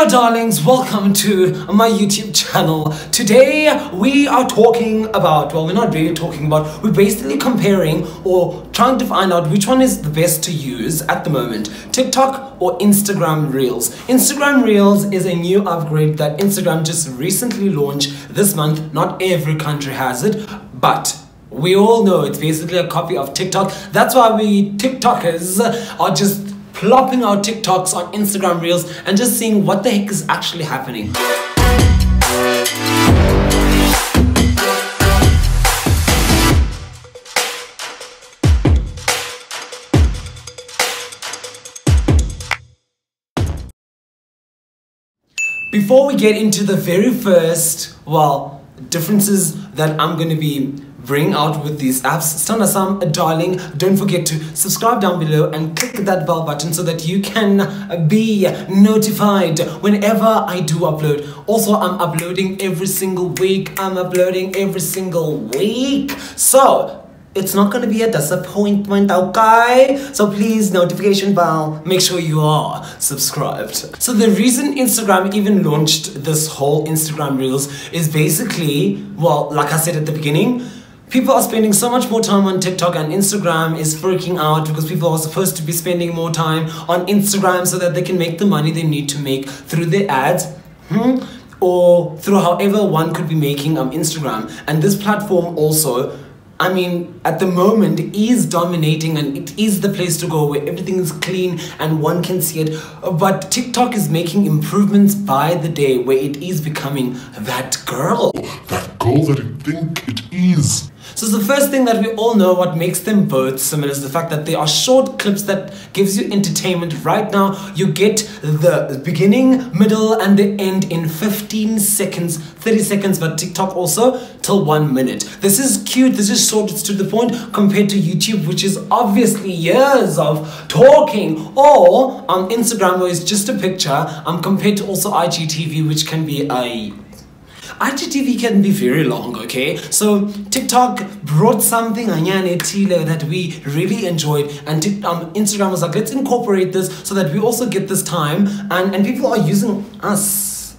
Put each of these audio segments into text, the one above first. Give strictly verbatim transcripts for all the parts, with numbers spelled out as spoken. Hello darlings, welcome to my YouTube channel. Today we are talking about, well, we're not really talking about, we're basically comparing or trying to find out which one is the best to use at the moment, TikTok or Instagram Reels. Instagram Reels is a new upgrade that Instagram just recently launched this month. Not every country has it, but we all know it's basically a copy of TikTok. That's why we TikTokers are just plopping our TikToks on Instagram Reels and just seeing what the heck is actually happening. Before we get into the very first, well, differences that I'm going to be bring out with these apps, Stanasam, darling, don't forget to subscribe down below and click that bell button so that you can be notified whenever I do upload. Also, I'm uploading every single week. I'm uploading every single week. So, it's not going to be a disappointment, okay? So please, notification bell, make sure you are subscribed. So the reason Instagram even launched this whole Instagram Reels is basically, well, like I said at the beginning, people are spending so much more time on TikTok, and Instagram is freaking out because people are supposed to be spending more time on Instagram so that they can make the money they need to make through their ads hmm, or through however one could be making um, Instagram. And this platform also, I mean, at the moment is dominating, and it is the place to go where everything is clean and one can see it. But TikTok is making improvements by the day where it is becoming that girl. That girl that you think it is. So the first thing that we all know what makes them both similar is the fact that they are short clips that gives you entertainment. Right now, you get the beginning, middle, and the end in fifteen seconds, thirty seconds, but TikTok also till one minute. This is cute, this is short, it's to the point compared to YouTube, which is obviously years of talking, or on Instagram where it's just a picture, um, compared to also I G T V, which can be a... I G T V can be very long, okay? So TikTok brought something that we really enjoyed, and um, Instagram was like, let's incorporate this so that we also get this time, and, and people are using us.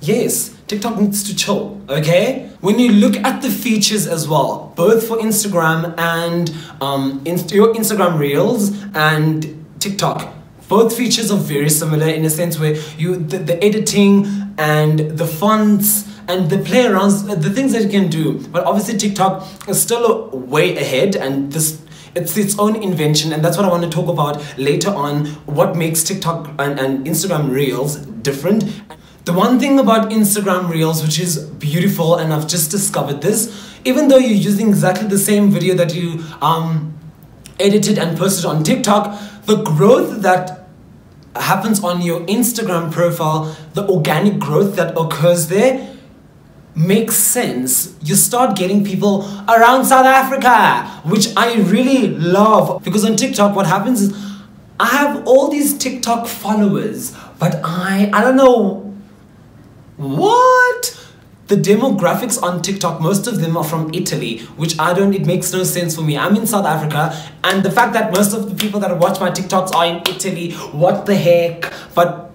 Yes, TikTok needs to chill, okay? When you look at the features as well, both for Instagram and um, in your Instagram Reels and TikTok, both features are very similar in a sense where you the, the editing and the fonts and the play arounds, the things that you can do. But obviously TikTok is still way ahead, and this it's its own invention, and that's what I want to talk about later on, what makes TikTok and, and Instagram Reels different. The one thing about Instagram Reels which is beautiful, and I've just discovered this, even though you're using exactly the same video that you um, edited and posted on TikTok, the growth that happens on your Instagram profile, the organic growth that occurs there, makes sense. You start getting people around South Africa, which I really love, because on TikTok what happens is I have all these TikTok followers, but I I don't know what the demographics on TikTok, most of them are from Italy, which I don't, it makes no sense for me. I'm in South Africa, and the fact that most of the people that watch my TikToks are in Italy, what the heck? But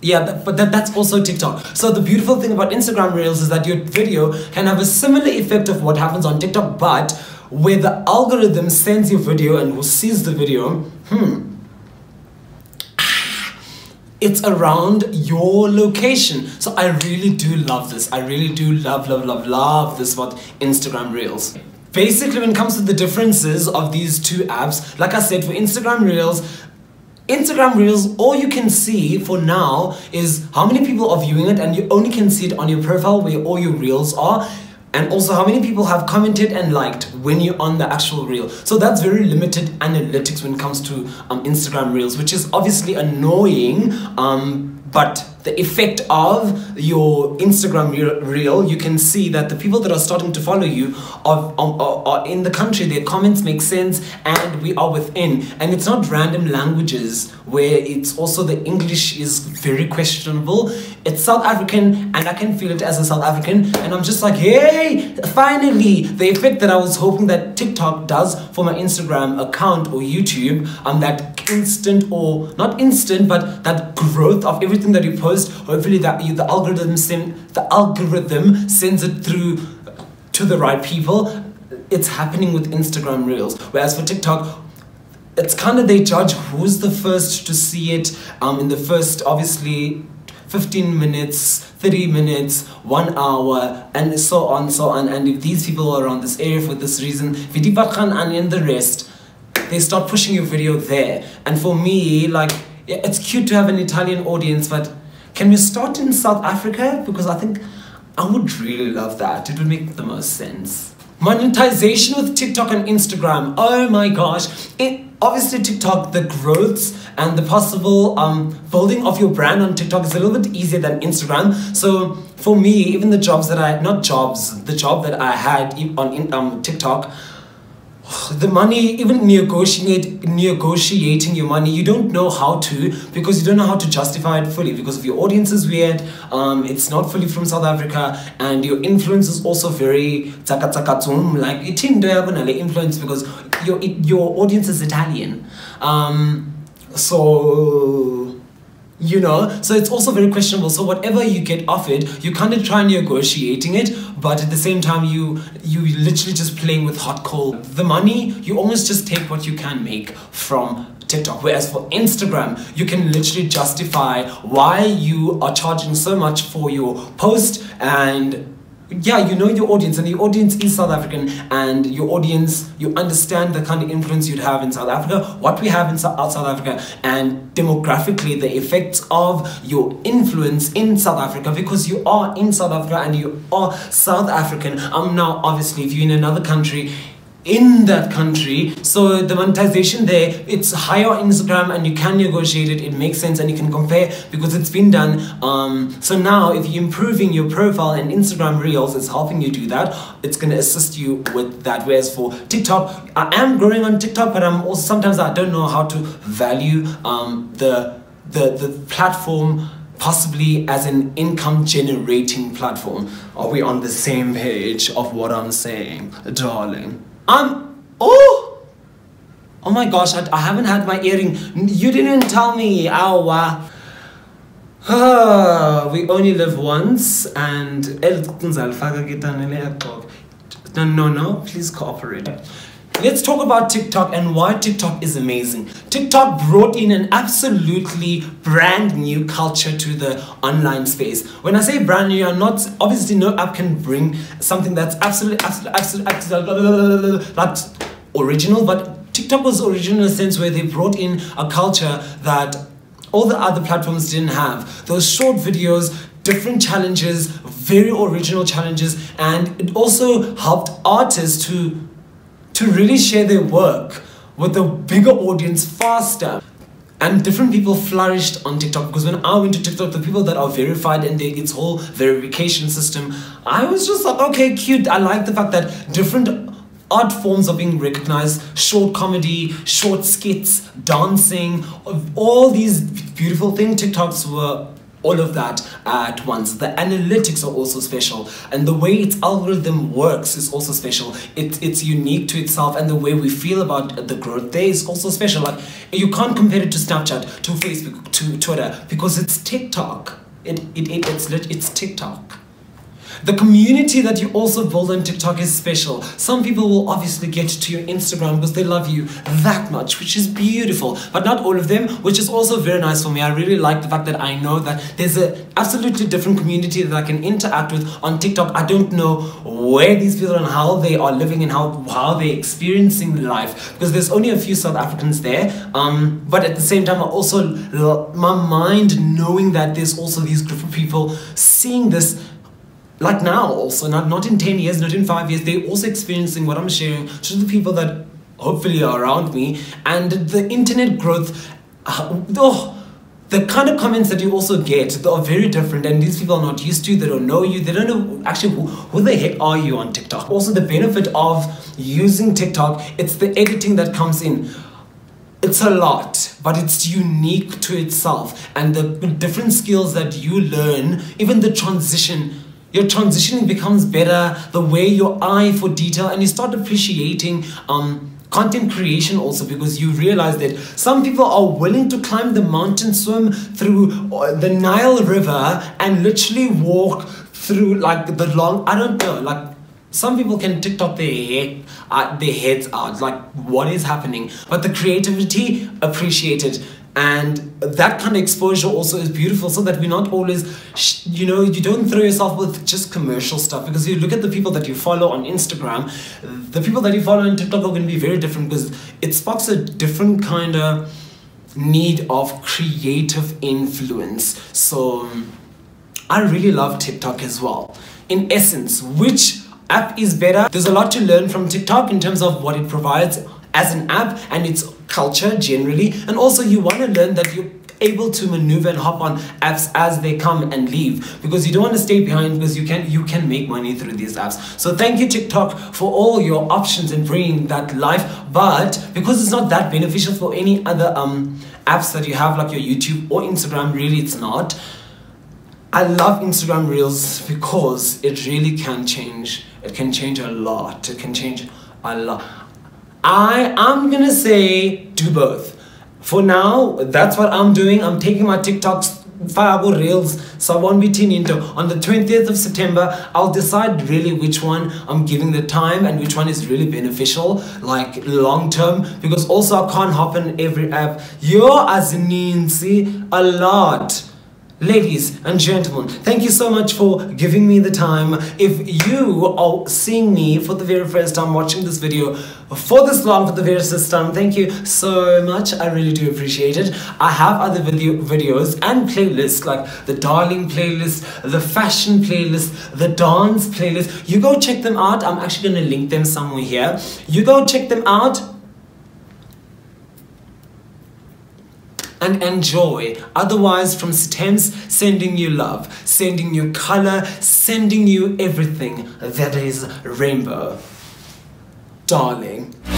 yeah, that, but that, that's also TikTok. So the beautiful thing about Instagram Reels is that your video can have a similar effect of what happens on TikTok, but where the algorithm sends your video and who sees the video, hmm, it's around your location. So I really do love this. I really do love, love, love, love this about Instagram Reels. Basically, when it comes to the differences of these two apps, like I said, for Instagram Reels, Instagram Reels, all you can see for now is how many people are viewing it, and you only can see it on your profile where all your Reels are. And also how many people have commented and liked when you're on the actual reel. So that's very limited analytics when it comes to um, Instagram Reels, which is obviously annoying, um, but the effect of your Instagram Reel, you can see that the people that are starting to follow you are, are, are in the country, their comments make sense, and we are within. And it's not random languages where it's also the English is very questionable. It's South African, and I can feel it as a South African, and I'm just like, hey, finally, the effect that I was hoping that TikTok does for my Instagram account or YouTube, um, that instant, or not instant, but that growth of everything everything that you post, hopefully that you, the algorithm send the algorithm sends it through to the right people. It's happening with Instagram Reels, whereas for TikTok, it's kind of they judge who's the first to see it um, in the first, obviously, fifteen minutes, thirty minutes, one hour, and so on, so on. And if these people are around this area for this reason, Vidipa Khan and the rest, they start pushing your video there. And for me, like, it's cute to have an Italian audience, but can we start in South Africa? Because I think I would really love that. It would make the most sense. Monetization with TikTok and Instagram. Oh my gosh. It, obviously TikTok, the growths and the possible um, building of your brand on TikTok is a little bit easier than Instagram. So for me, even the jobs that I, not jobs, the job that I had on um, TikTok, the money, even negotiate, negotiating your money, you don't know how to, because you don't know how to justify it fully, because if your audience is weird, um, it's not fully from South Africa, and your influence is also very tsaka tsaka tsum, like influence, because your, your audience is Italian. Um, so, you know, so it's also very questionable. So whatever you get offered, you kind of try negotiating it, but at the same time, you you literally just playing with hot coal. The money, you almost just take what you can make from TikTok. Whereas for Instagram, you can literally justify why you are charging so much for your post. And yeah, you know your audience, and your audience is South African, and your audience, you understand the kind of influence you'd have in South Africa, what we have in South Africa, and demographically the effects of your influence in South Africa, because you are in South Africa and you are South African. Um, now, obviously, if you're in another country, in that country, so the monetization there, it's higher on Instagram, and you can negotiate it, it makes sense, and you can compare because it's been done. Um, so now if you're improving your profile and Instagram Reels is helping you do that, it's going to assist you with that. Whereas for TikTok, I am growing on TikTok, but I'm also, sometimes I don't know how to value um, the, the, the platform possibly as an income generating platform. Are we on the same page of what I'm saying, darling? Um, oh, oh my gosh, I, I haven't had my earring. You didn't tell me. Oh, wow. Oh, we only live once, and no, no, no, please cooperate. Let's talk about TikTok and why TikTok is amazing. TikTok brought in an absolutely brand new culture to the online space. When I say brand new, I'm not, obviously no app can bring something that's absolutely, absolutely, absolutely, absolutely, not original, but TikTok was original in a sense where they brought in a culture that all the other platforms didn't have. Those short videos, different challenges, very original challenges, and it also helped artists to to really share their work with a bigger audience faster. And different people flourished on TikTok, because when I went to TikTok, the people that are verified and they, its whole verification system, I was just like, okay, cute. I like the fact that different art forms are being recognized, short comedy, short skits, dancing, all these beautiful things. TikToks were all of that at once. The analytics are also special, and the way its algorithm works is also special. It, it's unique to itself, and the way we feel about the growth there is also special. Like, you can't compare it to Snapchat, to Facebook, to Twitter, because it's TikTok. It, it, it, it's, it's TikTok. The community that you also build on TikTok is special. Some people will obviously get to your Instagram because they love you that much, which is beautiful, but not all of them, which is also very nice for me. I really like the fact that I know that there's an absolutely different community that I can interact with on TikTok. I don't know where these people are and how they are living and how, how they're experiencing life, because there's only a few South Africans there. Um, but at the same time, I also, my mind knowing that there's also these group of people seeing this. Like now also, not, not in ten years, not in five years, they're also experiencing what I'm sharing to the people that hopefully are around me. And the internet growth, uh, oh, the kind of comments that you also get, they are very different, and these people are not used to, they don't know you, they don't know actually who, who the heck are you on TikTok. Also the benefit of using TikTok, it's the editing that comes in. It's a lot, but it's unique to itself, and the different skills that you learn, even the transition, your transitioning becomes better, the way your eye for detail, and you start appreciating um, content creation also, because you realize that some people are willing to climb the mountain, swim through the Nile River and literally walk through like the long, I don't know, like some people can TikTok their, head, uh, their heads out, like what is happening, but the creativity appreciated. And that kind of exposure also is beautiful, so that we're not always, sh you know, you don't throw yourself with just commercial stuff, because you look at the people that you follow on Instagram, the people that you follow on TikTok are going to be very different, because it sparks a different kind of need of creative influence. So I really love TikTok as well. In essence, which app is better? There's a lot to learn from TikTok in terms of what it provides as an app and its culture generally, and also you want to learn that you're able to maneuver and hop on apps as they come and leave, because you don't want to stay behind, because you can you can make money through these apps. So thank you TikTok for all your options and bringing that life, but because it's not that beneficial for any other um apps that you have like your YouTube or Instagram, really it's not. I love Instagram Reels because it really can change, it can change a lot, it can change a lot. I am gonna say do both. For now, that's what I'm doing. I'm taking my TikToks viable reels, so I won't be tuning into. On the twentieth of September, I'll decide really which one I'm giving the time and which one is really beneficial, like long term, because also I can't hop in every app. You're as Nancy a lot. Ladies and gentlemen, thank you so much for giving me the time. If you are seeing me for the very first time, watching this video for this long for the very first time, thank you so much. I really do appreciate it. I have other video videos and playlists like the darling playlist, the fashion playlist, the dance playlist. You go check them out. I'm actually going to link them somewhere here. You go check them out and enjoy. Otherwise, from Sithembele, sending you love, sending you color, sending you everything that is rainbow, darling.